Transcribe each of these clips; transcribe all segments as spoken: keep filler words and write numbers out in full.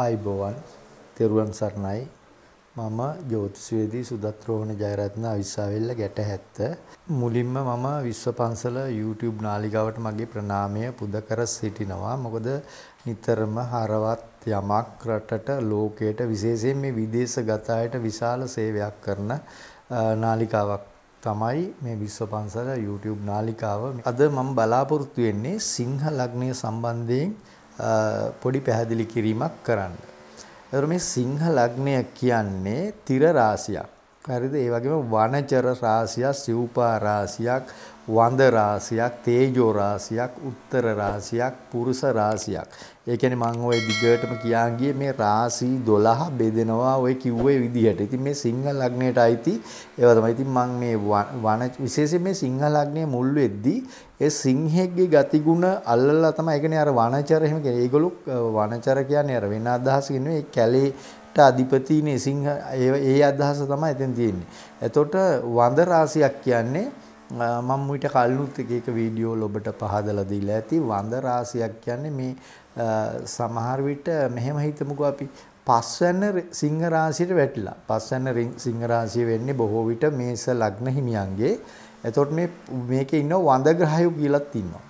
ආයුබෝවන් තෙරුවන් සරණයි මම ජ්‍යොතිෂවේදී සුදත්රෝහණ ජයරත්න අවිස්සාවෙල්ල ගැටහැත්ත මුලින්ම මම විශ්වපන්සල YouTube නාලිකාවට මගේ ප්‍රණාමය පුද කර සිටිනවා මොකද නිතරම හරවත් යමක් රටට ලෝකයට විශේෂයෙන් මේ විදේශගත අයට විශාල සේවයක් කරන නාලිකාවක් තමයි මේ විශ්වපන්සල YouTube නාලිකාව අද මම බලාපොරොත්තු වෙන්නේ සිංහ ලග්නය සම්බන්ධයෙන් පොඩි පැහැදිලි කිරීමක් කරන්න එතකොට මේ සිංහ ලග්නය කියන්නේ තිර රාශියක් හරිද ඒ වගේම වනචර රාශියක් සිව්පා රාශියක් වඳ රාශියක් තේජෝ රාශියක් උත්තර රාශියක් පුරුෂ රාශියක් ඒ කියන්නේ මම ওই දිගටම කියා ගියේ මේ රාශි දොළහ බෙදෙනවා ওই කිව්වේ විදිහට ඉතින් මේ සිංහ ලග්නයට අයිති ඒවා තමයි ඉතින් මම මේ වන විශේෂයෙන් මේ සිංහ ලග්නයේ මුල් වෙද්දී ඒ සිංහෙගේ ගතිගුණ අල්ලලා තමයි ඒ කියන්නේ අර වනචර එහෙම කියන්නේ ඒගොල්ලෝ වනචර කියන්නේ අර වෙන අදහසකින් නෙවෙයි ඒ කැලේ අධිපතිනේ සිංහ ඒ අදහස තමයි එතෙන් තියෙන්නේ. එතකොට වඳ රාශියක් කියන්නේ මම මුිට කල්නුත් එක එක වීඩියෝ වල ඔබට පහදලා දීලා ඇති වඳ රාශියක් කියන්නේ මේ සමහර විට මෙහෙම හිතමුකෝ අපි පස්වැන්න සිංහ රාශියට වැටිලා. පස්වැන්න සිංහ රාශිය වෙන්නේ බොහෝ විට මේස ලග්න හිමියන්ගේ. එතකොට මේ මේකේ ඉන්න වඳ ග්‍රහයෝ කියලාත් ඉන්නවා.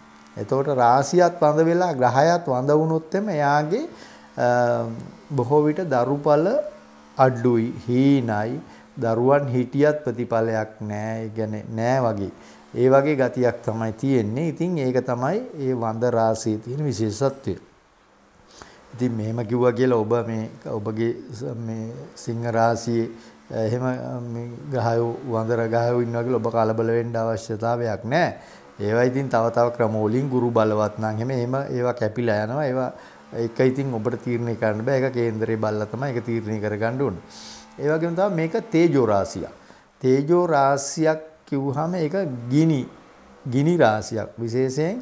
එතකොට රාශියත් වඳ වෙලා ග්‍රහයත් වඳ වුණොත් එම එයාගේ බොහෝ විට දරුපල අඩුයි හීනයි දරුවන් හිටියත් ප්‍රතිඵලයක් නැහැ يعني නැහැ වගේ ඒ වගේ ගතියක් තමයි තියෙන්නේ ඉතින් ඒක තමයි ඒ වඳ රාශියේ තියෙන විශේෂත්වය ඉතින් මෙහෙම කිව්වා කියලා ඔබ මේ ඔබගේ මේ සිංහ රාශියේ එහෙම මේ ගහයෝ වඳ රගහයෝ ඉන්නවා කියලා ඔබ කලබල වෙන්න අවශ්‍යතාවයක් නැහැ ඒවා ඉතින් තව තව ක්‍රමෝලින් ගුරු බලවත් නම් එහෙම එහෙම ඒවා කැපිලා යනවා ඒවා ඒක ඉතින් ඔබට තීරණය කරන්න බෑ ඒක කේන්දරේ බලලා තමයි ඒක තීරණය කරගන්න ඕනේ. ඒ වගේම තමයි මේක තේජෝ රාශියක්. තේජෝ රාශියක් කිව්වහම ඒක ගිනි ගිනි රාශියක්. විශේෂයෙන්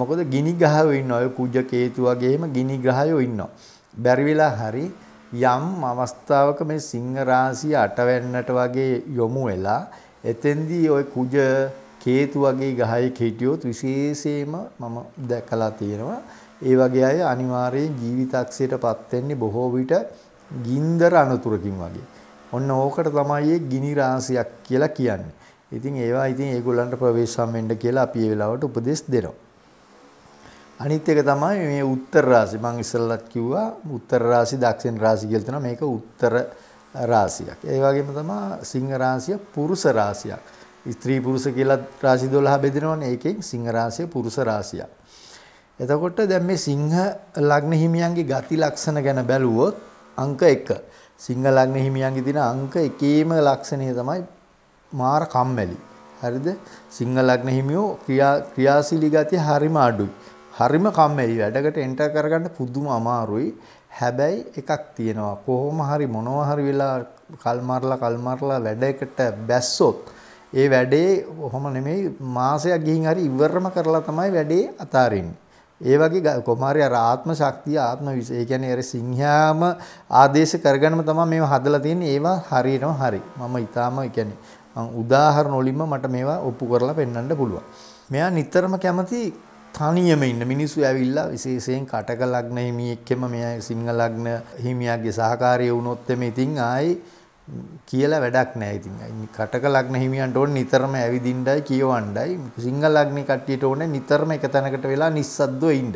මොකද ගිනි ග්‍රහයෝ ඉන්නවා. ඒ කුජ කේතු වගේම ගිනි ග්‍රහයෝ ඉන්නවා. බැරි වෙලා හරි යම් අවස්ථාවක මේ සිංහ රාශිය අටවැන්නට වගේ යොමු වෙලා එතෙන්දී ওই කුජ කේතු වගේ ග්‍රහයෙක් හිටියොත් විශේෂයෙන්ම මම දැකලා තියෙනවා ඒ වගේ අය අනිවාර්යෙන් ජීවිතක්ෂයටපත් වෙන්නේ බොහෝ විට ගින්දර අනතුරකින් වගේ. ඔන්න ඕකට තමයි ගිනි රාශියක් කියලා කියන්නේ. ඉතින් ඒවා ඉතින් ඒගොල්ලන්ට ප්‍රවේශම් වෙන්න කියලා අපි ඒ වෙලාවට උපදෙස් දෙනවා. අනිත් එක තමයි මේ උත්තර රාශිය. මම ඉස්සෙල්ලත් කිව්වා උත්තර රාශිය දක්ෂින රාශිය කියලා තියෙනවා. මේක උත්තර රාශියක්. ඒ වගේම තමයි සිංහ රාශිය පුරුෂ රාශියක්. ස්ත්‍රී පුරුෂ කියලා රාශි දොළහ බෙදෙනවනේ. ඒකෙන් සිංහ රාශිය පුරුෂ රාශියක්. එතකොට දැන් මේ සිංහ ලග්න හිමියන්ගේ ගති ලක්ෂණ ගැන බැලුවොත් අංක එක සිංහ ලග්න හිමියන්ගේ දින අංක එකේම ලක්ෂණය තමයි මාර කම්මැලි. හරිද? සිංහ ලග්න හිමියෝ ක්‍රියා ක්‍රියාශීලී ගතිය හරිම අඩුයි. හරිම කම්මැලි. වැඩකට එන්ටර් කරගන්න පුදුම අමාරුයි. හැබැයි එකක් තියෙනවා. කොහොම හරි මොනවා හරි වෙලා කල්මාරලා කල්මාරලා වැඩයකට බැස්සොත් ඒ වැඩේ කොහොම නෙමෙයි මාසයක් ගිහින් හරි ඉවරම කරලා තමයි වැඩේ අතාරින්නේ. ඒ වගේ කොමාරි අර ආත්ම ශක්තිය ආත්ම විශේෂ ඒ කියන්නේ අර සිංහාම ආදේශ කරගන්නම තමයි මේව හදලා තියෙන්නේ ඒවා හරියනවා හරි මම ඊටාම ඒ කියන්නේ මම උදාහරණ වලින්ම මට මේවා ඔප්පු කරලා පෙන්වන්න පුළුවන් මෙයා නිතරම කැමති තනියම ඉන්න මිනිස්සු ඇවිල්ලා විශේෂයෙන් කටක ලග්න හිමියෙක්ගෙම මෙයා සිංහ ලග්න හිමියාගේ සහකාරිය වුණොත් එමේ ඉතින් ආයි කියලා වැඩක් නැහැ ඉතින් කටක ලග්න හිමියන්ට ඕනේ නිතරම ඇවිදින්නයි කියවන්නයි සිංහ ලග්න කට්ටියට ඕනේ නිතරම එක තැනකට වෙලා නිස්සද්දව ඉන්න.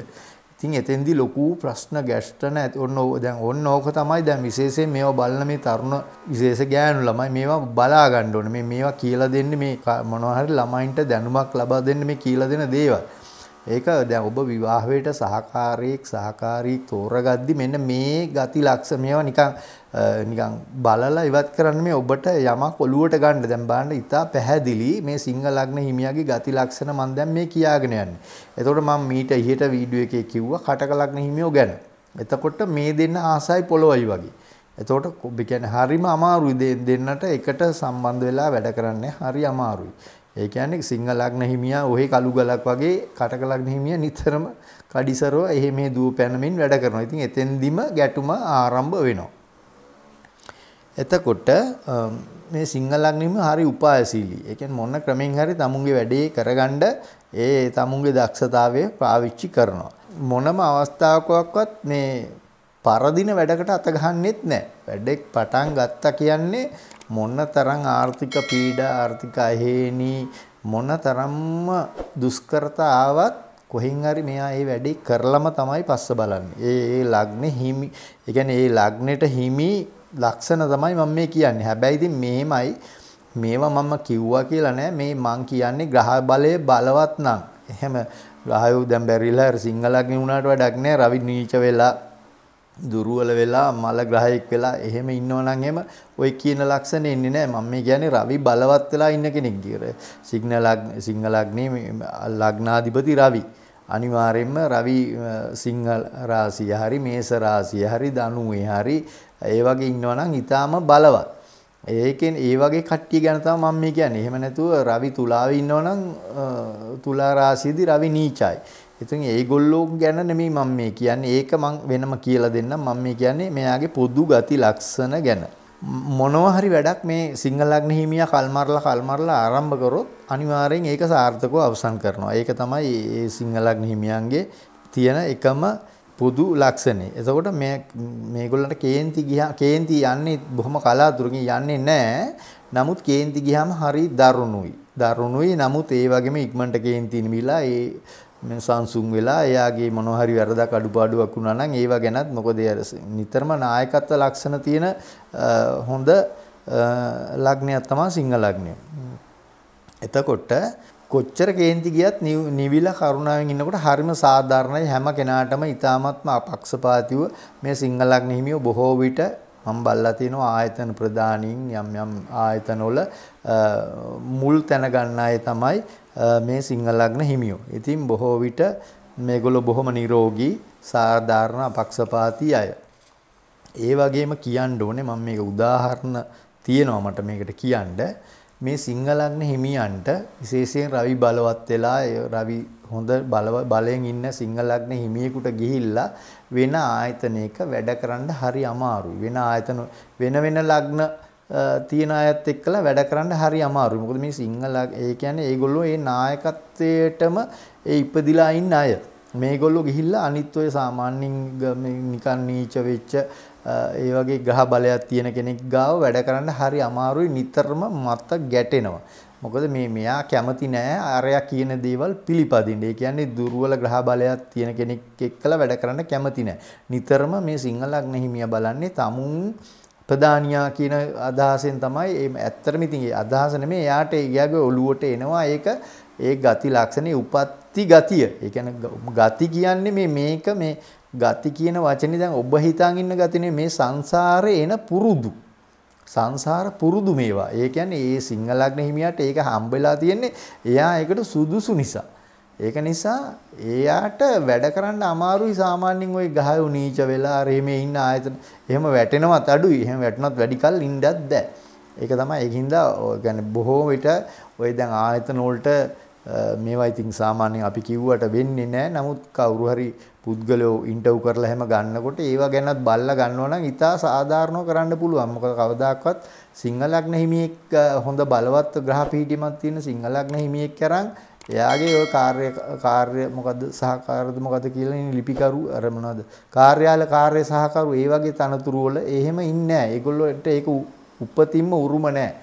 ඉතින් එතෙන්දී ලොකු ප්‍රශ්න ගැස්ටන ඔන්න දැන් ඔන්න ඕක තමයි දැන් විශේෂයෙන් මේවා බලන මේ තරුණ විශේෂ ගෑනු ළමයි මේවා බලා ගන්න ඕනේ. මේ මේවා කියලා දෙන්නේ මේ මොනවා හරි ළමයින්ට දැනුමක් ලබා දෙන්න මේ කියලා දෙන දේවල්. ඒක දැන් ඔබ විවාහයට සහකාරියෙක් සහකාරී තෝරගද්දි මෙන්න මේ ගති ලක්ෂණ මේවා නිකන් නිකන් බලලා ඉවත් කරන්න මේ ඔබට යමක් ඔලුවට ගන්න දැන් බලන්න ඉතා පැහැදිලි මේ සිංහ ලග්න හිමියාගේ ගති ලක්ෂණ මම දැන් මේ කියාගෙන යන්නේ. එතකොට මම මීට ඉහට වීඩියෝ එකේ කිව්වා කටක ලග්න හිමියෝ ගැන. එතකොට මේ දෙන්න ආසයි පොළොවයි වගේ. එතකොට ඔබ කියන්නේ හරිම අමාරුයි දෙන්නට එකට සම්බන්ධ වෙලා වැඩ කරන්නේ හරි අමාරුයි. ඒ කියන්නේ සිංහ ලග්න හිමියා ඔහි කළු ගලක් වගේ කටක ලග්න හිමියා නිතරම කඩිසරෝ එහෙ මේ දුව පැනමින් වැඩ කරනවා. ඉතින් එතෙන්දිම ගැටුම ආරම්භ වෙනවා. එතකොට මේ සිංහ ලග්නෙම හරි උපායශීලී. ඒ කියන්නේ මොන ක්‍රමෙන් හරි තමුන්ගේ වැඩේ කරගන්න ඒ තමුන්ගේ දක්ෂතාවය පාවිච්චි කරනවා. මොනම අවස්ථාවකවත් මේ පරදින වැඩකට අත ගහන්නෙත් නෑ. වැඩෙක් පටන් ගත්තා කියන්නේ මොනතරම් ආර්ථික පීඩා, ආර්ථික අහේනි, මොනතරම්ම දුෂ්කරතා ආවත් කොහෙන් හරි මෙයා මේ වැඩේ කරලම තමයි පස්ස බලන්නේ. ඒ ඒ ලග්නේ හිමි, ඒ කියන්නේ ඒ ලග්නෙට හිමි ලක්ෂණ තමයි මම මේ කියන්නේ. හැබැයි ඉතින් මේමයි මේවා මම කිව්වා කියලා නෑ. මේ මං කියන්නේ ග්‍රහ බලයේ බලවත් නම්. එහෙම ග්‍රහයෝ දැන් බැරිලා සිංහ ලග්නේ වුණාට වැඩක් නෑ. රවි නීච වෙලා දුරුවල වෙලා මල ග්‍රහයෙක් වෙලා එහෙම ඉන්නවනම් එහෙම ඔය කියන ලක්ෂණ එන්නේ නැහැ. මම මේ කියන්නේ රවි බලවත් වෙලා ඉන්න කෙනෙක් කියලා. සිග්නල් සිංහ ලග්නේ ලග්නාධිපති රවි. අනිවාර්යයෙන්ම රවි සිංහ රාශිය හරි මේෂ රාශිය හරි ධනුවේ හරි ඒ වගේ ඉන්නවනම් ඊටාම බලවත්. ඒකෙන් ඒ වගේ කට්ටිය ගැන තමයි මම මේ කියන්නේ. එහෙම නැතුව රවි තුලාවේ ඉන්නවනම් තුලා රාශියේදී රවි නීචයි. ඉතින් ඒගොල්ලෝ ගැන නෙමෙයි මම මේ කියන්නේ. ඒක මම වෙනම කියලා දෙන්නම්. මම මේ කියන්නේ මෙයාගේ පොදු ගති ලක්ෂණ ගැන. මොනවා හරි වැඩක් මේ සිංහ ලග්න හිමියා කල්මරලා කල්මරලා ආරම්භ කරොත් අනිවාර්යෙන් ඒක සාර්ථකව අවසන් කරනවා. ඒක තමයි මේ සිංහ ලග්න හිමියන්ගේ තියෙන එකම පොදු ලක්ෂණය. එතකොට මේ මේගොල්ලන්ට කේන්ති ගියා කේන්ති යන්නේ බොහොම කලාතුරකින් යන්නේ නැහැ. නමුත් කේන්ති ගියාම හරි දරුණුයි. දරුණුයි. නමුත් ඒ වගේම ඉක්මනට කේන්ති නිමිලා ඒ මේ සංසුන් වෙලා එයාගේ මොනවා හරි වැරදක් අඩුපාඩුවක් වුණා නම් ඒව ගැනත් මොකද නිතරම නායකත්ව ලක්ෂණ තියෙන හොඳ ලග්නයක් තමයි සිංහ ලග්නය. එතකොට කොච්චර කේන්ති ගියත් නිවිලා කරුණාවෙන් ඉන්නකොට හරිම සාධාරණයි. හැම කෙනාටම ඊටාත්ම අපක්ෂපාතීව මේ සිංහ ලග්න හිමියෝ බොහෝ විට මම බලලා තිනවා ආයතන ප්‍රදානින් යම් යම් ආයතනවල මුල් තැන ගන්න අය තමයි මේ සිංහ ලග්න හිමියෝ. ඉතින් බොහෝ විට මේගොල්ලෝ බොහොම නිරෝගී, සාධාරණ, අපක්ෂපාතී අය. ඒ වගේම කියන්න ඕනේ මම මේක උදාහරණ තියෙනවා මට මේකට කියන්න. මේ සිංහ ලග්න හිමියන්ට විශේෂයෙන් රවි බලවත් වෙලා රවි හොඳ බලයෙන් ඉන්න සිංහ ලග්න හිමියෙකුට ගිහිල්ලා වෙන ආයතනයක වැඩ කරන්න හරි අමාරුයි. වෙන ආයතන වෙන වෙන ලග්න තියෙන අයත් එක්කලා වැඩ කරන්න හරි අමාරුයි. මොකද මේ සිංහ ලග්න ඒ කියන්නේ ඒගොල්ලෝ ඒ නායකත්වයටම ඒ ඉපදිලා ඉන්න අය. මේගොල්ලෝ ගිහිල්ලා අනිත් ඔය සාමාන්‍යයෙන් නිකන් නීච වෙච්ච ඒ වගේ ග්‍රහ බලයක් තියෙන කෙනෙක් ගාව වැඩ කරන්න හරි අමාරුයි. නිතරම මත ගැටෙනවා. මොකද මේ මෙයා කැමති නෑ අරයා කියන දේවල් පිළිපදින්න. ඒ කියන්නේ දුර්වල ග්‍රහ බලයක් තියෙන කෙනෙක් එක්කලා වැඩ කරන්න කැමති නෑ. නිතරම මේ සිංහ ලග්න හිමියා බලන්නේ තමුන් ප්‍රධානියා කියන අදහසෙන් තමයි. ඒ ඇත්තටම ඉතින් ඒ අදහස නෙමෙයි. එයාට එයාගේ ඔළුවට එනවා ඒක ඒ ගති ලක්ෂණේ උපත්ති ගතිය. ඒ කියන්නේ ගති කියන්නේ මේ මේක මේ ගති කියන වචනේ දැන් ඔබ හිතාන් ඉන්න ගතිනේ මේ සංසාරේ එන පුරුදු. සංසාර පුරුදු මේවා. ඒ කියන්නේ මේ සිංහ ලග්න හිමියාට ඒක හම්බෙලා තියෙන්නේ එයා ඒකට සුදුසු නිසා. ඒක නිසා එයාට වැඩ කරන්න අමාරුයි. සාමාන්‍යයෙන් ওই ගහයෝ නීච වෙලා රෙමේ ඉන්න ආයතන එහෙම වැටෙනවත් අඩුයි. එහෙම වැටුණත් වැඩි කල් ඉන්නත් බෑ. ඒක තමයි ඒකින්ද يعني බොහෝ විට ওই දැන් ආයතන වලට මේවා ඉතින් සාමාන්‍යයෙන් අපි කිව්වට වෙන්නේ නැහැ. නමුත් කවුරු හරි පුද්ගලයෝ ඉන්ටර්වයුව කරලා හැම ගන්නකොට ඒවා ගැනත් බලලා ගන්නවා නම් ඉතා සාධාරණව කරන්න පුළුවන්. මොකද කවදාකවත් සිංහ ලග්න හිමියෙක් හොඳ බලවත් ග්‍රහ පීඩියමක් තියෙන සිංහ ලග්න හිමියෙක් කරන් එයාගේ ඔය කාර්ය කාර්ය මොකද්ද සහකාරද මොකද්ද කියලා ලිපිකරු අර මොනවද කාර්යාල කාර්ය සහකරු ඒ වගේ තනතුරු වල එහෙම ඉන්නේ නැහැ. ඒගොල්ලෝට ඒක උපතින්ම උරුම නැහැ.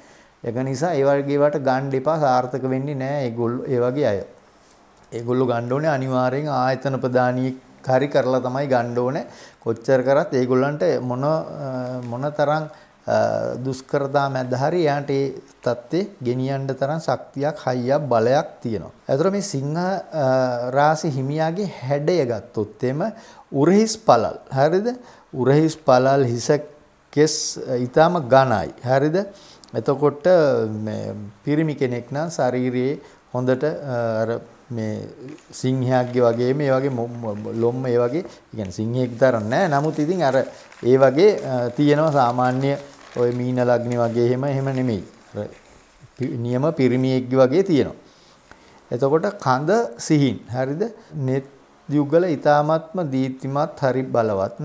ඒක නිසා ඒ වගේ වට ගන්න එපා. සාර්ථක වෙන්නේ නැහැ ඒගොල්ලෝ ඒ වගේ අය. ඒගොල්ලෝ ගන්න ඕනේ අනිවාර්යෙන් ආයතන ප්‍රධානියෙක් හරි කරලා තමයි ගන්න ඕනේ. කොච්චර කරත් ඒගොල්ලන්ට මොන මොනතරම් දුෂ්කරතා මැද හරි යාට ඒ තත්ත්වේ ගෙනියන්න තරම් ශක්තියක්, හයියක්, බලයක් තියෙනවා. ඒතර මේ සිංහ රාශි හිමියාගේ හැඩය ගත්තොත් එම උරහිස් පළල්. හරිද? උරහිස් පළල් හිස කෙස් ඊටම ඝනයි. හරිද? එතකොට මේ පිරිමි කෙනෙක් නම් ශරීරයේ හොඳට අර මේ සිංහයාගේ වගේ මේ වගේ ලොම් මේ වගේ يعني සිංහයෙක් තරම් නෑ. නමුත් ඉතින් අර ඒ වගේ තියෙනවා සාමාන්‍ය ওই මීන ලග්න වගේ එහෙම එහෙම නෙමෙයි. අර නියම පිරිමියෙක්ගේ වගේ තියෙනවා. එතකොට කඳ සිහින්. හරිද? net යුගල ඊ타මාත්ම දීප්තිමත් හරි බලවත්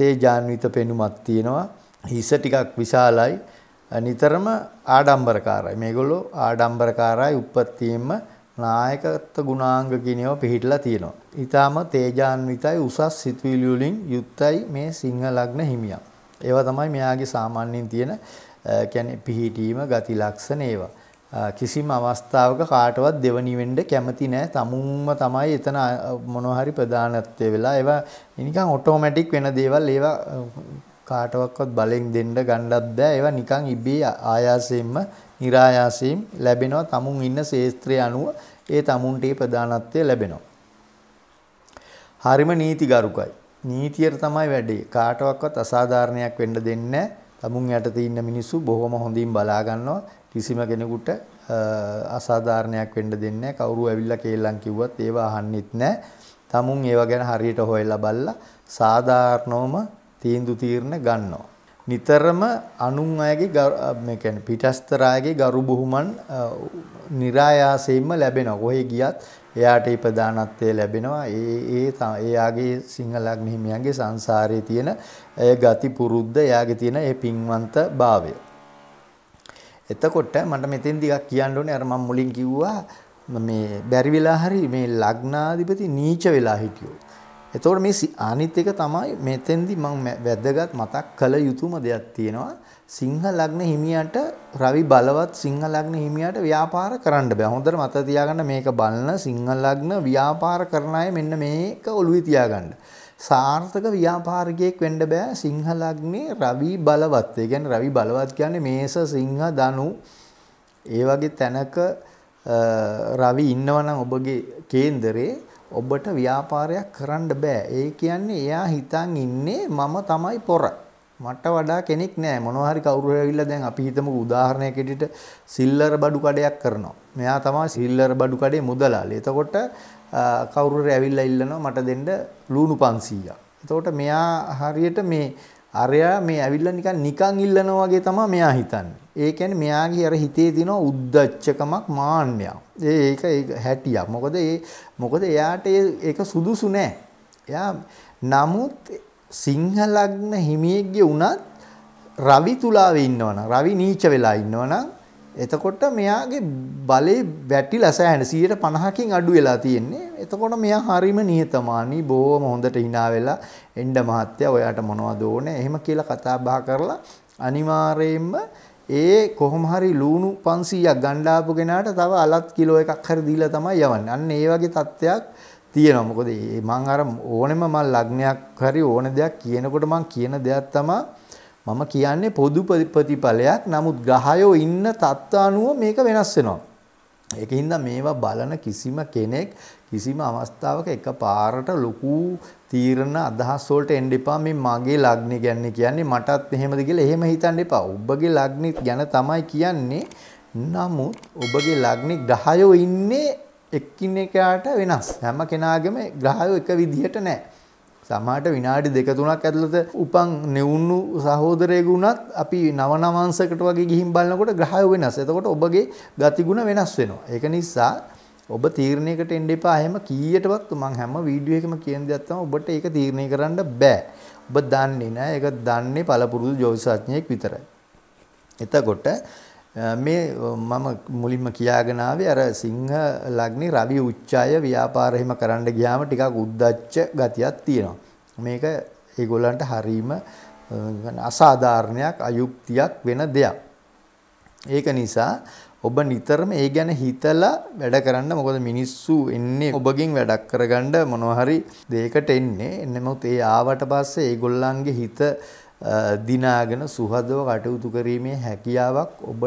තේජාන්විත පෙනුමක් තියෙනවා. හිස ටිකක් විශාලයි. නිතරම ආඩම්බරකාරයි. මේගොල්ලෝ ආඩම්බරකාරයි. උප්පත්තියෙම නායකත්ව ගුණාංග කිනේව පිහිටලා තියෙනවා. ඊටාම තේජාන්විතයි උසස් සිතුවිලි වලින් යුක්තයි මේ සිංහ ලග්න හිමියා. ඒවා තමයි මෙයාගේ සාමාන්‍යයෙන් තියෙන කියන්නේ පිහිටීම ගති ලක්ෂණ ඒවා. කිසිම අවස්ථාවක කාටවත් දෙවනි වෙන්න කැමති නැහැ. තමුන්ම තමයි එතන මොනවා හරි ප්‍රධානත්වය වෙලා ඒවා නිකන් ඔටෝමැටික් වෙන දේවල් ඒවා කාටවත්වත් බලෙන් දෙන්න ගන්නවත් බෑ. ඒවා නිකන් ඉබේ ආයාසයෙන්ම නිරායාසයෙන් ලැබෙනවා. තමුන් ඉන්න ශේත්‍රය අනුව ඒ තමුන්ට ප්‍රධානත්වය ලැබෙනවා. හරිම නීතිගරුකයි. නීතියට තමයි වැඩේ. කාටවත්වත් අසාධාරණයක් වෙන්න දෙන්නේ නැහැ. තමුන් යටතේ ඉන්න මිනිස්සු බොහොම හොඳින් බලා ගන්නවා. කිසිම කෙනෙකුට අසාධාරණයක් වෙන්න දෙන්නේ නැහැ. කවුරු ඇවිල්ලා කේලම් කිව්වත් ඒව අහන්නෙත් නැහැ. තමුන් ඒව ගැන හරියට හොයලා බලලා සාධාරණවම තීන්දුව తీරන ගන්නවා. නිතරම අනුන් අයගේ මේ කියන්නේ පිටස්තර අයගේ ගරු බුහුමන් નિરાයාසයෙන්ම ලැබෙනවා. කොහේ ගියත් එයාට ඒ ප්‍රදානත්වය ලැබෙනවා. ඒ ඒ එයාගේ සිංහ ලග්න හිමියන්ගේ සංසාරයේ තියෙන ඒ ගති පුරුද්ද, එයාගේ තියෙන ඒ පින්වන්ත භාවය. එතකොට මට මෙතෙන් ටිකක් කියන්න ඕනේ. අර මම මුලින් කිව්වා මේ බැරි වෙලා හරි මේ ලග්නාධිපති නීච වෙලා හිටියෝ. එතකොට මේ අනිත් එක තමයි මෙතෙන්දි මම වැදගත් මතක් කළ යුතුම දෙයක් තියෙනවා. සිංහ ලග්න හිමියට රවි බලවත් සිංහ ලග්න හිමියට ව්‍යාපාර කරන්න බෑ. හොඳට මතක තියාගන්න මේක බලන සිංහ ලග්න ව්‍යාපාර කරන අය මෙන්න මේක ඔළුවේ තියාගන්න. සාර්ථක ව්‍යාපාරිකයෙක් වෙන්න බෑ සිංහ ලග්නේ රවි බලවත්. ඒ කියන්නේ රවි බලවත් කියන්නේ මේෂ, සිංහ, ධනු ඒ වගේ තැනක රවි ඉන්නවා නම් ඔබගේ කේන්දරේ ඔබට ව්‍යාපාරයක් කරන්න බෑ. ඒ කියන්නේ එයා හිතන් ඉන්නේ මම තමයි පොර. මට වඩා කෙනෙක් නෑ. මොනවා හරි කවුරු හරිවිලා දැන් අපි හිතමු උදාහරණයක් ඇටියට සිල්ලර බඩු කඩයක් කරනවා. මෙයා තමයි සිල්ලර බඩු කඩේ මුදලාලි. එතකොට කවුරු හරි ඇවිල්ලා ඉල්ලනවා මට දෙන්න ලුණු පන්සීයක්. එතකොට මෙයා හරියට මේ අරයා මේ ඇවිල්ලා නිකන් නිකන් ඉල්ලනවා වගේ තමයි මෙයා හිතන්නේ. ඒ කියන්නේ මෙයාගේ අර හිතේ තියෙන උද්දච්චකමක්, මාන්නයක්. ඒ ඒක ඒක හැටියක්. මොකද ඒ මොකද එයාට ඒක සුදුසු නෑ. එයා නමුත් සිංහ ලග්න හිමියෙක්ගේ උනත් රවි තුලාවේ ඉන්නවනම්, රවි නීච වෙලා ඉන්නවනම් එතකොට මෙයාගේ බලේ වැටිලා සෑහෙන සියයට පණහකින් අඩු වෙලා තියෙන්නේ. එතකොට මෙයා හරීම නිහතමානී, බොහොම හොඳට hina වෙලා එන්න මහත්තයා ඔයාට මොනවද ඕනේ එහෙම කියලා කතා බහ කරලා අනිවාර්යයෙන්ම ඒ කොහොම හරි ලුණු පන්සීයක් ගන්න ආපු කෙනාට තව අලත් කිලෝ එකක් හරි දීලා තමයි යවන්නේ. අන්න ඒ වගේ තත්ත්වයක් තියෙනවා. මොකද මම අර ඕනෙම මම ලග්නයක් හරි ඕන දෙයක් කියනකොට මම කියන දෙයක් තමයි මම කියන්නේ පොදු ප්‍රතිඵලයක්. නමුත් ග්‍රහයෝ ඉන්න තත්ත්වානුව මේක වෙනස් වෙනවා. ඒකින්ද මේවා බලන කිසිම කෙනෙක් කිසිම අවස්ථාවක එකපාරට ලොකු තීරණ අදහස් වලට එන්න එපා. මේ මගේ ලග්නේ ගැන කියන්නේ මටත් එහෙමද කියලා එහෙම හිතන්න එපා. ඔබගේ ලග්නේ ගැන තමයි කියන්නේ. නමුත් ඔබගේ ලග්නේ ග්‍රහයෝ ඉන්නේ එක්කිනෙකාට වෙනස්. හැම කෙනාගේම ග්‍රහයෝ එක විදිහට නැහැ. සමහරට විනාඩි දෙක තුනක් ඇතුළත උපන් නෙවුණු සහෝදරයෙකු වුණත් අපි නව නවංශයකට වගේ ගිහින් බලනකොට ග්‍රහය වෙනස්. එතකොට ඔබගේ ගතිගුණ වෙනස් වෙනවා. ඒක නිසා ඔබ තීරණයකට එන්න එපා. හැම කීයටවත් මම හැම වීඩියෝ එකකම කියන දේක් තමයි ඔබට ඒක තීරණය කරන්න බෑ. ඔබ දන්නේ නෑ. ඒක දන්නේ පළපුරුදු ජ්‍යොතිෂඥයෙක් විතරයි. එතකොට මේ මම මුලින්ම කියාගෙන ආවේ අර සිංහ ලග්නේ රවි උච්චාය ව්‍යාපාර එහෙම කරන්න ගියාම ටිකක් උද්දච්ච ගතියක් තියෙනවා. මේක ඒගොල්ලන්ට හරීම අසාධාරණයක්, අයුක්තියක් වෙන දෙයක්. ඒක නිසා ඔබ නිතරම ඒ ගැන හිතලා වැඩ කරන්න. මොකද මිනිස්සු එන්නේ ඔබගෙන් වැඩක් කරගන්න මොනවා හරි දෙයකට එන්නේ. එන්නමුත් ඒ ආවට පස්සේ ඒගොල්ලන්ගේ හිත දිනාගෙන සුහදව කටයුතු කිරීමේ හැකියාවක් ඔබ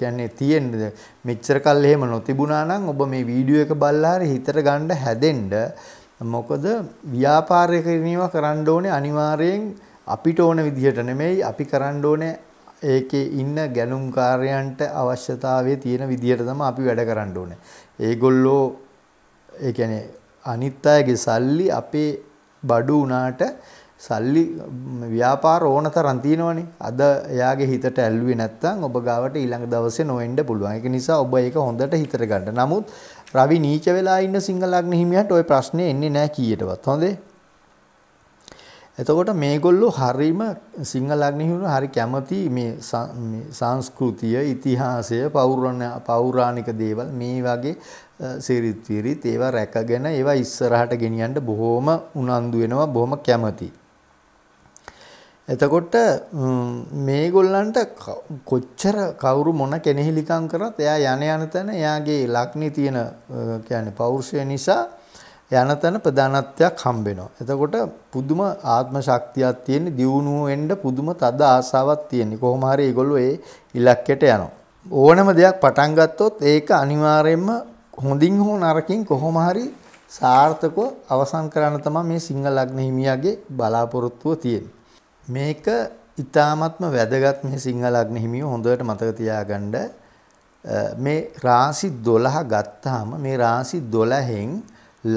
කියන්නේ තියෙන්න. මෙච්චර කල් එහෙම නොතිබුණා නම් ඔබ මේ වීඩියෝ එක බලලා හරි හිතට ගන්න හැදෙන්න. මොකද ව්‍යාපාරය කිරීමව කරන්න ඕනේ අනිවාර්යෙන් අපිට ඕන විදිහට නෙමෙයි. අපි කරන්න ඕනේ ඒකේ ඉන්න ගැණුම්කාරයන්ට අවශ්‍යතාවයේ තියෙන විදිහට තමයි අපි වැඩ කරන්න ඕනේ. ඒගොල්ලෝ ඒ කියන්නේ අනිත් අයගේ සල්ලි අපේ බඩු වුණාට සල්ලි ව්‍යාපාර ඕන තරම් තියෙනවනේ. අද එයාගේ හිතට ඇල්ලුවේ නැත්නම් ඔබ ගාවට ඊළඟ දවසේ නොවෙන්න පුළුවන්. ඒක නිසා ඔබ ඒක හොඳට හිතට ගන්න. නමුත් රවි නීච වෙලා ඉන්න සිංහ ලග්න හිමියට ওই ප්‍රශ්නේ එන්නේ නැහැ කීයටවත්. හොඳේ. එතකොට මේගොල්ලෝ හරීම සිංහල අග්නිහිමිවරු හරි කැමති මේ සංස්කෘතිය ඉතිහාසය පෞරාණික දේවල් මේ වගේ සිරිත් විරිත් ඒවා රැකගෙන ඒවා ඉස්සරහට ගෙනියන්න බොහොම උනන්දු වෙනවා බොහොම කැමති. එතකොට මේගොල්ලන්ට කොච්චර කවුරු මොන කෙනෙහිලිකම් කරත් එයා යන යන තැන එයාගේ ලග්නේ තියෙන කියන්නේ පෞරුෂය නිසා යන තැන ප්‍රධානත්වයක් හම්බෙනවා. එතකොට පුදුම ආත්ම ශක්තියක් තියෙන දියුණුව වෙන්න පුදුම තද ආසාවක් තියෙන්නේ. කොහොම හරි ඒගොල්ලෝ ඒ ඉලක්කයට යනවා. ඕනම දෙයක් පටන් ගත්තොත් ඒක අනිවාර්යයෙන්ම හොඳින් හෝ නරකින් කොහොම හරි සාර්ථකව අවසන් කරන්න තමයි මේ සිංහ ලග්න හිමියාගේ බලාපොරොත්තුව තියෙන්නේ. මේක ඉතාමත්ම වැදගත්. මේ සිංහ ලග්න හිමියෝ හොඳට මතක තියාගන්න මේ රාශි දොළහ ගත්තාම මේ රාශි දොළහෙන්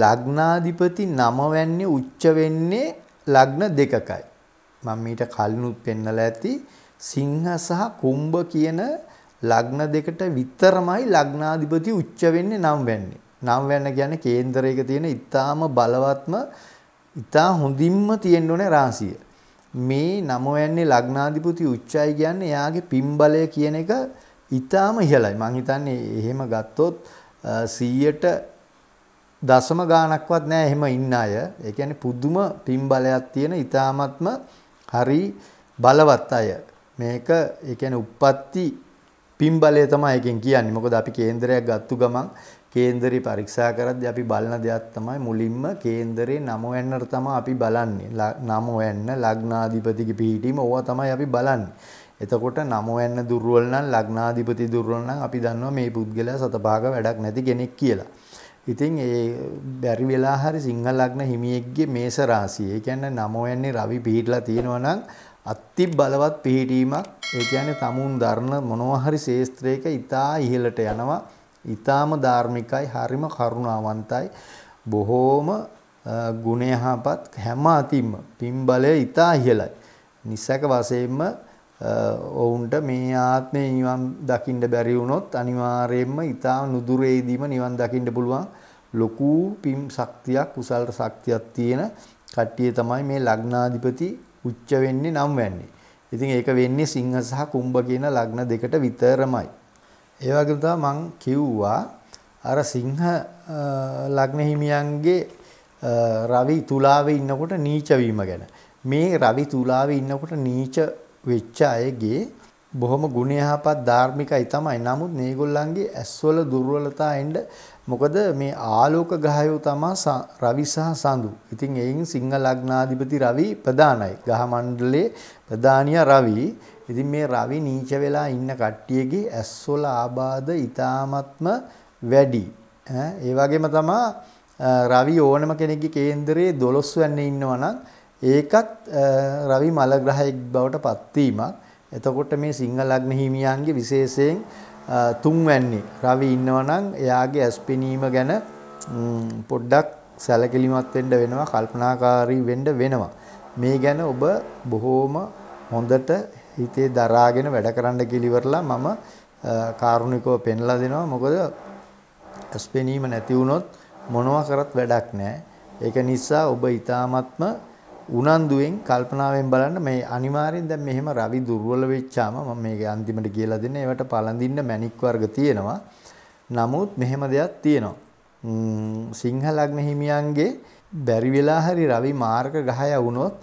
ලග්නාධිපති නවවැන්නේ උච්ච වෙන්නේ ලග්න දෙකකයි. මම ඊට කලිනුත් පෙන්නලා ඇති සිංහ සහ කුම්භ කියන ලග්න දෙකට විතරමයි ලග්නාධිපති උච්ච වෙන්නේ නවවැන්නේ. නවවැන්න කියන්නේ කේන්දරයක තියෙන ඊටාම බලවත්ම ඊටා හොඳින්ම තියෙන්න ඕනේ රාශිය. මේ නවවැන්නේ ලග්නාධිපති උච්චයි කියන්නේ එයාගේ පින්බලය කියන එක ඊටාම ඉහළයි. මම හිතන්නේ එහෙම ගත්තොත් සීයට දශම ගානක්වත් නෑ එහෙම ඉන්න අය. ඒ කියන්නේ පුදුම පින්බලයක් තියෙන ඊ타මත්ම හරි බලවත් අය. මේක ඒ කියන්නේ උප්පත්ති පින්බලය තමයි එකෙන් කියන්නේ. මොකද අපි කේන්දරයක් ගත්තු ගමන් කේන්දරේ පරීක්ෂා කරද්දී අපි බලන දේක් තමයි මුලින්ම කේන්දරේ නවවැන්නට තමයි අපි බලන්නේ. නවවැන්න ලග්නාධිපතිගේ පිහිටීම ඕවා තමයි අපි බලන්නේ. එතකොට නවවැන්න දුර්වල නම් ලග්නාධිපති දුර්වල නම් අපි දන්නවා මේ පුද්ගලයා සතභාග වැඩක් නැති කෙනෙක් කියලා. ඉතින් ඒ බැරි වෙලා හරි සිංහ ලග්න හිමියෙක්ගේ මේෂ රාශිය. ඒ කියන්නේ නවවැන්නේ රවි පිහිටලා තියෙනවා නම් අති බලවත් පිහිටීමක්. ඒ කියන්නේ තමුන් ධර්ම මොනවා හරි ශේස්ත්‍රයක ඊතා ඉහළට යනවා. ඊතාම ධාර්මිකයි, හරිම කරුණාවන්තයි, බොහෝම ගුණයහපත් හැම අතින්ම පින්බලය ඊතා ඉහළයි. නිසක වශයෙන්ම ඔවුන්ට මේ ආත්මේ නිවන් දකින්න බැරි වුණොත් අනිවාර්යයෙන්ම ඊතා නුදුරේදීම නිවන් දකින්න පුළුවන් ලොකු පිම් ශක්තියක් කුසල් ශක්තියක් තියෙන කට්ටිය තමයි මේ ලග්නාධිපති උච්ච වෙන්නේ නවවැන්නේ. ඉතින් ඒක වෙන්නේ සිංහ සහ කුම්භ කියන ලග්න දෙකට විතරමයි. ඒ වගේම තමයි මම කිව්වා අර සිංහ ලග්න හිමියන්ගේ රවි තුලාවේ ඉන්නකොට නීච වීම ගැන. මේ රවි තුලාවේ ඉන්නකොට නීච වෙච්ච අයගේ බොහොම ගුණයහපත් ධාර්මිකයි තමයි. නමුත් මේගොල්ලන්ගේ ඇස්වල දුර්වලතා එන්න මොකද මේ ආලෝක ගහයෝ තමයි රවි සහ සඳු. ඉතින් එයින් සිංහ ලග්නාධිපති රවි ප්‍රධානයි. ගහ මණ්ඩලයේ ප්‍රධානියා රවි. ඉතින් මේ රවි නීච වෙලා ඉන්න කට්ටියගේ ඇස්වල ආබාධ ඊටාත්ම වැඩි. ඒ වගේම තමයි රවි ඕනම කෙනෙක්ගේ කේන්දරයේ දොළොස් වෙන්නේ ඉන්නවා නම් ඒකත් රවි මල ග්‍රහයෙක් බවට පත්වීමක්. එතකොට මේ සිංහ ලග්න හිමියන්ගේ විශේෂයෙන් තුන්වැන්නේ රවි ඉන්නවා නම් එයාගේ ඇස්පෙනීම ගැන පොඩ්ඩක් සැලකිලිමත් වෙන්න වෙනවා, කල්පනාකාරී වෙන්න වෙනවා. මේ ගැන ඔබ බොහෝම හොඳට හිතේ දරාගෙන වැඩ කරන්න කියලා මම කාරුණිකව පෙන්ලා දෙනවා. මොකද ඇස්පෙනීම නැති වුණොත් මොනවා කරත් වැඩක් නැහැ. ඒක නිසා ඔබ ඊටාත්ම උනන්දුවෙන් කල්පනාවෙන් බලන්න. මේ අනිවාර්යෙන් දැන් මෙහෙම රවි දුර්වල වෙච්චාම මම මේක අන්තිමට කියලා දෙන්නේ. ඒවට පළඳින්න මැණික් වර්ග තියෙනවා. නමුත් මෙහෙම දෙයක් තියෙනවා. සිංහ ලග්න හිමියන්ගේ බැරි වෙලා හරි රවි මාර්ග ගහය වුණොත්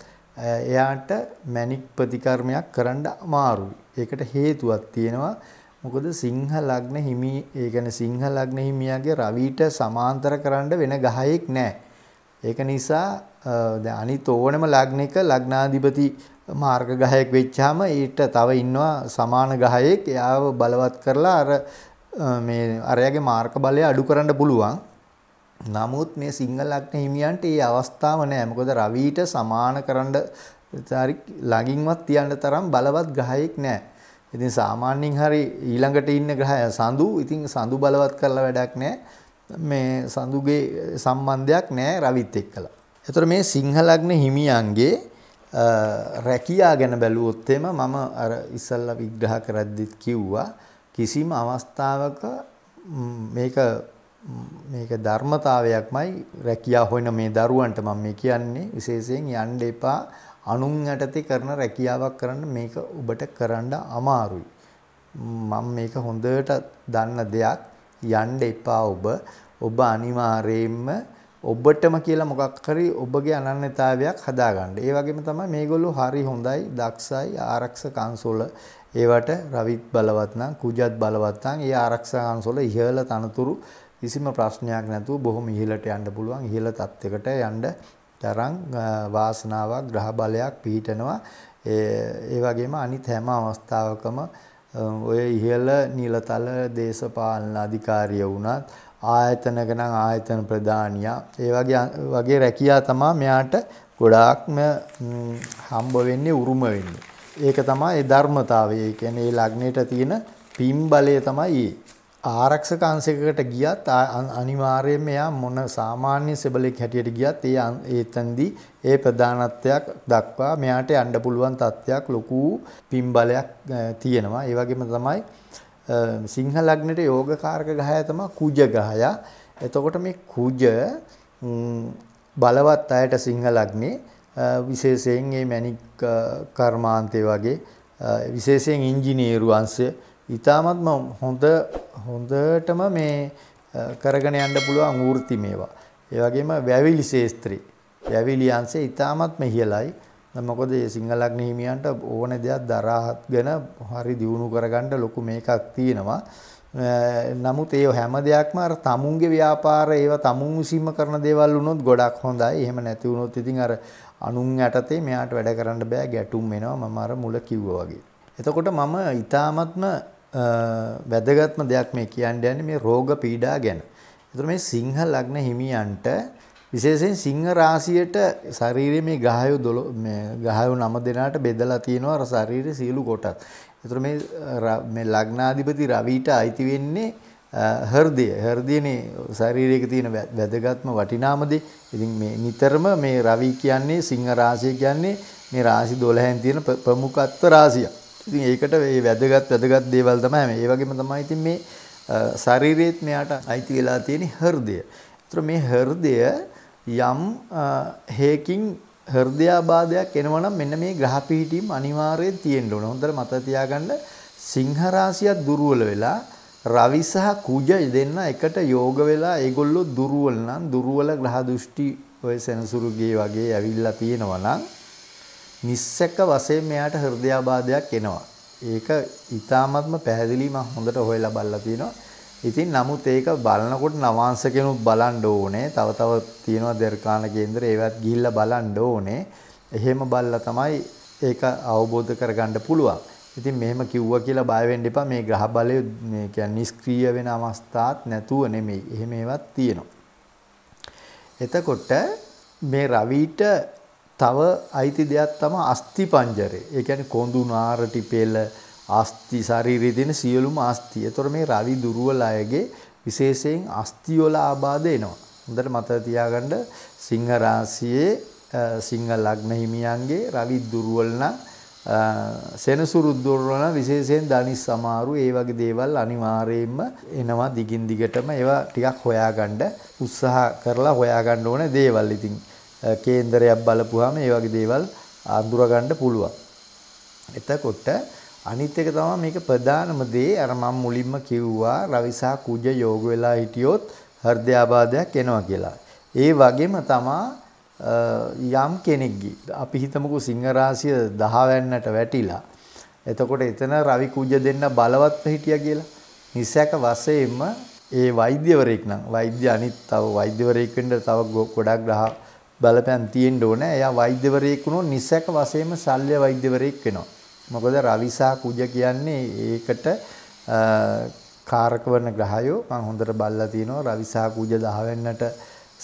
එයාට මැණික් ප්‍රතිකර්මයක් කරන්න අමාරුයි. ඒකට හේතුවක් තියෙනවා. මොකද සිංහ ලග්න හිමි ඒ කියන්නේ සිංහ ලග්න හිමියගේ රවිට සමාන්තර කරන්න වෙන ගහයක් නැහැ. ඒක නිසා දැන් අනිත් ඕනම ලග්නයක ලග්නාධිපති මාර්ග ගහයක් වෙච්චාම ඊට තව ඉන්නවා සමාන ගහයක. එයාව බලවත් කරලා අර මේ අරයාගේ මාර්ග බලය අඩු කරන්න පුළුවන්. නමුත් මේ සිංහ ලග්න හිමියන්ට මේ අවස්ථාව නැහැ. මොකද රවිට සමාන කරන්න ළඟින්වත් තියන්න තරම් බලවත් ගහයක් නැහැ. ඉතින් සාමාන්‍යයෙන් හරි ඊළඟට ඉන්න ග්‍රහය සඳු. ඉතින් සඳු බලවත් කරලා වැඩක් නැහැ. මේ සඳුගේ සම්බන්ධයක් නැහැ රවිත් එක්කලා. ඒතර මේ සිංහ ලග්න හිමියන්ගේ රැකියා ගැන බැලුවොත් එම මම අර ඉස්සල්ලා විග්‍රහ කරද්දිත් කිව්වා කිසිම අවස්ථාවක මේක මේක ධර්මතාවයක්මයි. රැකියා හොයන මේ දරුවන්ට මම මේ කියන්නේ විශේෂයෙන් යන්න එපා, අනුන් යටතේ කරන රැකියාවක් කරන්න මේක ඔබට කරන්න අමාරුයි. මම මේක හොඳට දන්න දෙයක්. යන්න එපා ඔබ. ඔබ අනිවාර්යයෙන්ම ඔබටම කියලා මොකක් හරි ඔබගේ අනන්‍යතාවයක් හදාගන්න. ඒ වගේම තමයි මේගොල්ලෝ හරි හොඳයි, දක්ෂයි, ආරක්ෂක කන්සෝල ඒවට රවිත් බලවත් නම්, කුජත් බලවත් නම්, ඒ ආරක්ෂක කන්සෝල ඉහළ තනතුරු කිසිම ප්‍රශ්නයක් නැතුව බොහොම ඉහළට යන්න පුළුවන්. ඉහළ තත්යකට යන්න තරම් වාසනාවක්, ග්‍රහ බලයක් පිහිටනවා. ඒ වගේම අනිත් හැම අවස්ථාවකම ඔය ඉහළ නිලතල දේශපාලන අධිකාරිය වුණත් ආයතන ගණන් ආයතන ප්‍රදානියා ඒ වගේ වගේ රැකියා තමයි මෙයාට ගොඩාක්ම හම්බ වෙන්නේ, උරුම වෙන්නේ. ඒක තමයි ඒ ධර්මතාවය. ඒ කියන්නේ ඒ ලග්නෙට තියෙන පින් බලය තමයි ඒ. ආරක්ෂක අංශයකට ගියත් අනිවාර්යයෙන්ම එයා මොන සාමාන්‍ය සෙබලෙක් හැටියට ගියත් ඒ ඒතෙන්දී ඒ ප්‍රධානත්වයක් දක්වා මෙයාට යන්න පුළුවන් තත්ත්වයක්, ලොකු පින් බලයක් තියෙනවා. ඒ වගේම තමයි සිංහ ලග්නෙට යෝගකාරක ගහය තමයි කුජ ගහය. එතකොට මේ කුජ බලවත් අයට සිංහ ලග්නේ විශේෂයෙන් මේ මැණික් කර්මාන්තේ වගේ විශේෂයෙන් ඉංජිනේරු අංශය ඊටමත්ම හොඳ හොඳටම මේ කරගෙන යන්න පුළුවන් වෘත්ති මේවා. ඒ වගේම වැවිලි ශේස්ත්‍රි වැවිලි අංශය ඊටමත්ම ඉහළයි. මොකද මේ සිංහ ලග්න හිමියන්ට ඕන දෙයක් දරාගෙන හරි දියුණු කරගන්න ලොකු මේකක් තියෙනවා. නමුත් ඒ හැම දෙයක්ම අර තමුන්ගේ ව්‍යාපාර ඒවා තමුන් විසීම කරන දේවල් වුණොත් ගොඩක් හොඳයි. එහෙම නැති වුණොත් ඉතින් අර අනුන් යටතේ මෙයාට වැඩ කරන්න බෑ, ගැටුම් වෙනවා. මම අර මුල කිව්වා වගේ. එතකොට මම ඊටාත්ම වැදගත්ම දෙයක් මේ කියන්න යන්නේ මේ රෝග පීඩා ගැන. එතකොට මේ සිංහ ලග්න හිමියන්ට විශේෂයෙන් සිංහ රාශියට ශරීරයේ මේ ගහයෝ මේ ගහයෝ නම දෙනාට බෙදලා තියෙනවා අර ශරීරයේ සීළු කොටස්. ඒතර මේ මේ ලග්නාධිපති රවිට අයිති වෙන්නේ හෘදය. හෘදයනේ ශරීරයක තියෙන වැදගත්ම වටිනාම දේ. ඉතින් මේ නිතරම මේ රවි කියන්නේ සිංහ රාශිය කියන්නේ මේ රාශි දොළහෙන් තියෙන ප්‍රමුඛත්ව රාශිය. ඉතින් ඒකට මේ වැදගත් වැදගත් දේවල් තමයි මේ. ඒ වගේම තමයි ඉතින් මේ ශරීරයේත් මෙයාට අයිති වෙලා තියෙන හෘදය. ඒතර මේ හෘදය යම් හේකින් හෘදයාබාධයක් එනවා නම් මෙන්න මේ ග්‍රහ පිහිටීම් අනිවාර්යයෙන් තියෙන්න ඕන. හොඳට මතක තියාගන්න සිංහ රාශිය දුර්වල වෙලා රවි සහ කුජ දෙන්න එකට යෝග වෙලා ඒගොල්ලෝ දුර්වල නම් දුර්වල ග්‍රහ දෘෂ්ටි ඔය සෙනසුරුගේ වගේ ඇවිල්ලා තියෙනවා නම් නිස්සක වශයෙන් මෙයාට හෘදයාබාධයක් එනවා. ඒක ඊටාත්ම පැහැදිලිව මම හොඳට හොයලා බලලා තියෙනවා. ඉතින් නමුත් ඒක බලනකොට නවාංශ කෙනුත් බලන්න ඕනේ. තව තව තියෙනවා දර්කාන කේන්දර ඒවත් ගිහිල්ලා බලන්න ඕනේ. එහෙම බලලා තමයි ඒක අවබෝධ කරගන්න පුළුවන්. ඉතින් මෙහෙම කිව්වා කියලා බය වෙන්න එපා. මේ ග්‍රහ බලය මේ කියන්නේ නිෂ්ක්‍රීය වෙන අවස්ථාත් නැතුව නෙමෙයි. එහෙම ඒවත් තියෙනවා. එතකොට මේ රවිට තව අයිති දෙයක් තමයි අස්ති පංජරේ. ඒ කියන්නේ කොඳු නාර ටිපෙල අස්ති ශරීරයේ තියෙන සියලුම අස්ති. ඒතර මේ රවි දුර්වල අයගේ විශේෂයෙන් අස්ති වල ආබාධ එනවා. හොඳට මතක තියාගන්න සිංහ රාශියේ සිංහ ලග්න හිමියන්ගේ රවි දුර්වල නම් සෙනසුරු දුර්වල නම් විශේෂයෙන් ධනිස් අමාරු ඒ වගේ දේවල් අනිවාර්යයෙන්ම එනවා දිගින් දිගටම. ඒවා ටිකක් හොයාගන්න උත්සාහ කරලා හොයාගන්න ඕනේ දේවල්. ඉතින් කේන්දරයක් බලපුවාම ඒ වගේ දේවල් අඳුරගන්න පුළුවන්. එතකොට අනිත් එක තමයි මේක ප්‍රධානම දේ. අර මම මුලින්ම කිව්වා රවිසා කුජ යෝග වෙලා හිටියොත් හෘද ආබාධයක් එනවා කියලා. ඒ වගේම තමයි යම් කෙනෙක්ගේ අපි හිතමුකෝ සිංහ රාශිය දහ වෙන්නට වැටිලා. එතකොට එතන රවි කුජ දෙන්න බලවත් හිටියා කියලා. නිසක වශයෙන්ම ඒ වෛද්‍යවරයෙක් නම් වෛද්‍ය අනිත් තව වෛද්‍යවරයෙක් වෙන්න තව ගොඩක් ග්‍රහ බලපෑම් තියෙන්න ඕනේ. එයා වෛද්‍යවරයෙක් වුණොත් නිසක වශයෙන්ම ශල්‍ය වෛද්‍යවරයෙක් වෙනවා. මොකද රවිසා කුජ කියන්නේ ඒකට කාරක වන ග්‍රහයෝ. මම හොඳට බලලා තිනවා රවිසා කුජ දහ වෙන්නට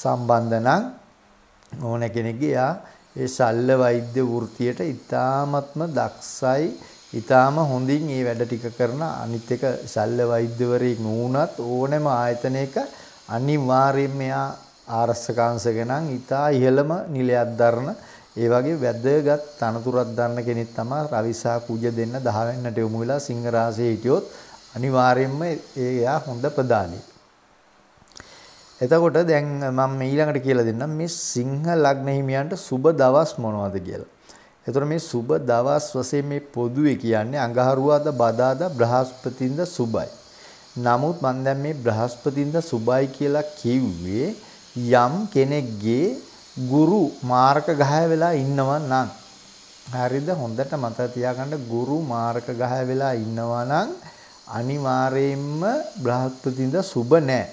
සම්බන්ධ නම් ඕන කෙනෙක්ගේ යා ඒ ශල්‍ය වෛද්‍ය වෘත්තියට ඊටාත්ම දක්ෂයි, ඊටාම හොඳින් මේ වැඩ ටික කරන. අනිත් එක ශල්‍ය වෛද්‍යවරයෙක් නුනත් ඕනෑම ආයතනයක අනිවාර්යයෙන්ම යා ආරක්ෂකංශක නම් ඊටා ඉහළම නිලයක් දරන ඒ වගේ වැදගත් තනතුරක් දන්න කෙනෙක් තමයි රවිසා කුජ දෙන්න දහ වෙන්නට යොමු වෙලා සිංහ රාශියේ හිටියොත් අනිවාර්යයෙන්ම එයා හොඳ ප්‍රදානයි. එතකොට දැන් මම ඊළඟට කියලා දෙන්නම් මේ සිංහ ලග්න හිමියන්ට සුබ දවස් මොනවද කියලා. එතකොට මේ සුබ දවස් වශයෙන් මේ පොදුවේ කියන්නේ අඟහරුවාදා බදාදා බ්‍රහස්පතින්දා සුබයි. නමුත් මම දැන් මේ බ්‍රහස්පතින්දා සුබයි කියලා කිව්වේ යම් කෙනෙක්ගේ ගුරු මාර්ක ගහය වෙලා ඉන්නවා නම්. හරිද? හොඳට මතක තියාගන්න, ගුරු මාර්ක ගහය වෙලා ඉන්නවා නම් අනිවාර්යයෙන්ම බ්‍රහස්පතින්දා සුබ නැහැ.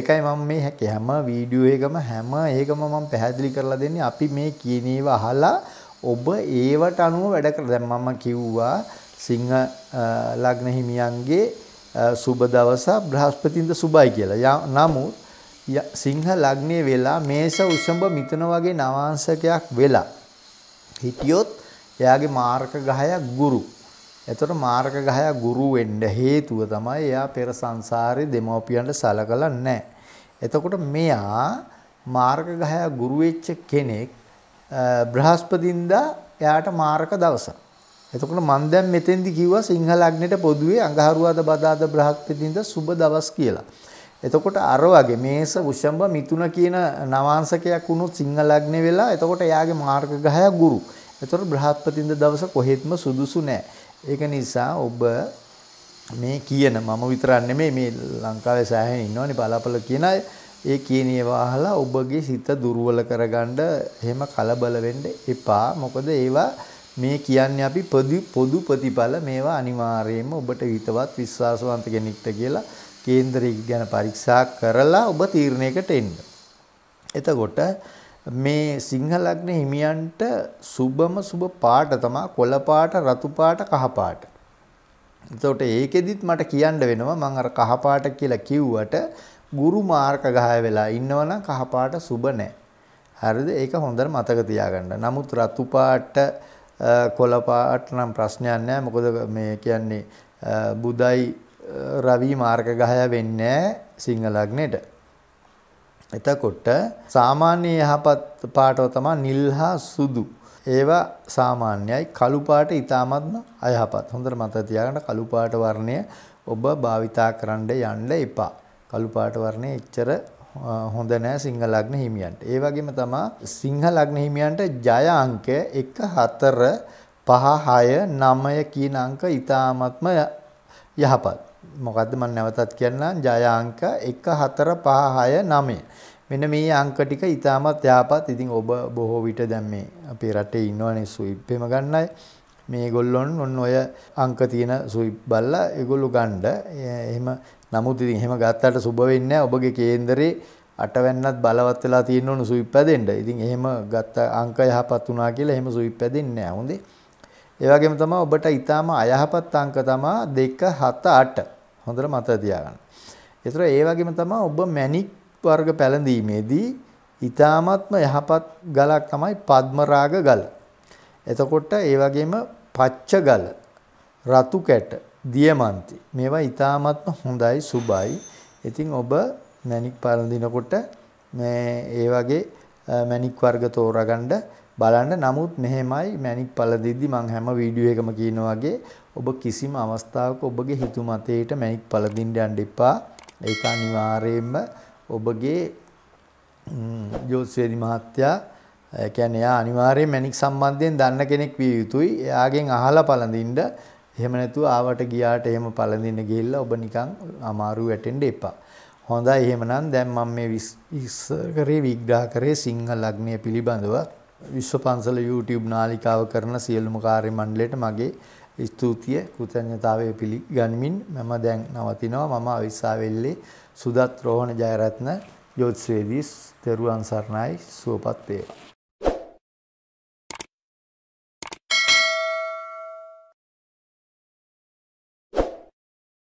ඒකයි මම මේ හැම වීඩියෝ එකම හැම එකම මම පැහැදිලි කරලා දෙන්නේ. අපි මේ කියන ඒවා අහලා ඔබ ඒවට අනුව වැඩ කර. දැන් මම කිව්වා සිංහ ලග්න හිමියන්ගේ සුබ දවස බ්‍රහස්පතින්දා සුබයි කියලා. නමුත් සිංහ ලග්නයේ වෙලා මේෂ උසඹ මිථුන වගේ නවාංශකයක් වෙලා හිටියොත් එයාගේ මාර්ක ගහය ගුරු. එතකොට මාර්ක ගහය ගුරු වෙන්න හේතුව තමයි එයා පෙර සංසාරේ දෙමව්පියන්ට සලකලා නැහැ. එතකොට මෙයා මාර්ක ගහය ගුරු වෙච්ච කෙනෙක් බ්‍රහස්පතින්දා එයාට මාරක දවස. එතකොට මම දැන් මෙතෙන්දි කිව්වා සිංහ ලග්නෙට පොදුවේ අඟහරුවාදා බදාදා බ්‍රහස්පතින්දා සුබ දවස් කියලා. එතකොට අර වගේ මේෂ වෘෂභ මිථුන කියන නවාංශකයක් වුණොත් සිංහ ලග්නෙ වෙලා එතකොට එයාගේ මාරක ගහය ගුරු. එතකොට බ්‍රහස්පතින්දා දවස කොහෙත්ම සුදුසු නෑ. ඒක නිසා ඔබ මේ කියන මම විතරක් නෙමෙයි මේ ලංකාවේ සෑහෙන ඉන්නවනේ බලාපල කියන අය. ඒ කියන ඒවා අහලා ඔබගේ සිත දුර්වල කරගන්න එහෙම කලබල වෙන්න එපා. මොකද ඒවා මේ කියන්නේ අපි පොදු ප්‍රතිඵල. මේවා අනිවාර්යයෙන්ම ඔබට හිතවත් විශ්වාසවන්ත කෙනෙක්ට කියලා කේන්දරය ගැන පරීක්ෂා කරලා ඔබ තීරණයකට එන්න. එතකොට මේ සිංහ ලග්න හිමියන්ට සුබම සුබ පාට තමයි කොළ පාට, රතු පාට, කහ පාට. එතකොට ඒකෙදිත් මට කියන්න වෙනවා මම අර කහ පාට කියලා කිව්වට ගුරු මාර්ක ගහය වෙලා ඉන්නවනම් කහ පාට සුබ නැහැ. හරිද? ඒක හොඳට මතක තියාගන්න. නමුත් රතු පාට, කොළ පාට නම් ප්‍රශ්නයක් නැහැ. මොකද මේ කියන්නේ බුදයි රවි මාර්ක ගහය වෙන්නේ සිංහ ලග්නෙට. එතකොට සාමාන්‍ය යහපත් පාටව තමයි නිල් හා සුදු. ඒවා සාමාන්‍යයි. කළු පාට ඊටාත්ම අයහපත්. හොඳට මතක තියාගන්න කළු පාට වර්ණය ඔබ භාවිතා කරන්න යන්න එපා. කළු පාට වර්ණය එච්චර හොඳ නැහැ සිංහ ලග්න හිමියන්ට. ඒ වගේම තමයි සිංහ ලග්න හිමියන්ට ජය අංක එක හතර පහ හය නවය කියන අංක ඊටාත්ම යහපත්. මොකද්ද මම නැවතත් කියන්නම්, ජය අංක එක හතර පහ හය නවය. මෙන්න මේ අංක ටික ඊටාත්ම යහපත්. ඉතින් ඔබ බොහෝ විට දැන් මේ අපේ රටේ ඉන්නවනේ ස්විප් එහෙම ගන්න අය. මේගොල්ලොන් ඔන්න ඔය අංක තියෙන ස්විප් බලලා ඒගොල්ලෝ ගන්න. එහෙම නමුත් ඉතින් එහෙම ගත්තට සුබ වෙන්නේ නැහැ. ඔබගේ කේන්දරේ අටවැන්නත් බලවත් වෙලා තියෙන උණු සුවිප් පැදෙන්න. ඉතින් එහෙම ගත්ත අංක යහපත් වුණා කියලා එහෙම සුවිප් පැදෙන්නේ නැහැ. හොඳේ. ඒ වගේම තමයි ඔබට ඊටාම අයහපත් අංක තමයි දෙක හත අට. හොඳට මතක තියාගන්න. ඒතර ඒ වගේම තමයි ඔබ මැණික් වර්ග පැලඳීමේදී ඊටාමත්ම යහපත් ගලක් තමයි පද්ම රාග ගල. එතකොට ඒ වගේම පච්ච ගල, රතු කැට, දියමන්ති මේවා ඊටාත්ම හොඳයි සුබයි. ඉතින් ඔබ මැණික් පළඳිනකොට මේ ඒ වගේ මැණික් වර්ග තෝරාගන්න බලන්න. නමුත් මෙහෙමයි මැණික් පළඳිද්දි මම හැම වීඩියෝ එකම කියන වගේ ඔබ කිසිම අවස්ථාවක ඔබගේ හිතුමතේට මැණික් පළඳින්න යන්න එපා. ඒක අනිවාර්යයෙන්ම ඔබගේ ජ්‍යොතිෂ්‍යදී මහත්තයා ඒ කියන්නේ යා අනිවාර්යයෙන් මැණික් සම්බන්ධයෙන් දන්න කෙනෙක් විය යුතුයි. එයාගෙන් අහලා පළඳින්න. එහෙම නැතුව ආවට ගියාට එහෙම පළඳින්න ගිහිල්ලා ඔබ නිකන් අමාරු වැටෙන්න එපා. හොඳයි. එහෙමනම් දැන් මම මේ විස්තරේ විග්‍රහ කරේ සිංහ ලග්නය පිළිබඳව. විශ්වපන්සල YouTube නාලිකාව කරන සියලුම කාර්ය මණ්ඩලයට මගේ ස්තුතිය, කෘතඥතාවය පිළිගනිමින් මම දැන් නවතිනවා. මම අවිස්සාවෙල්ලේ සුදත් රෝහණ ජයරත්න, ජ්‍යොතිෂවේදී. තෙරුවන් සරණයි. සුවපත් වේවා.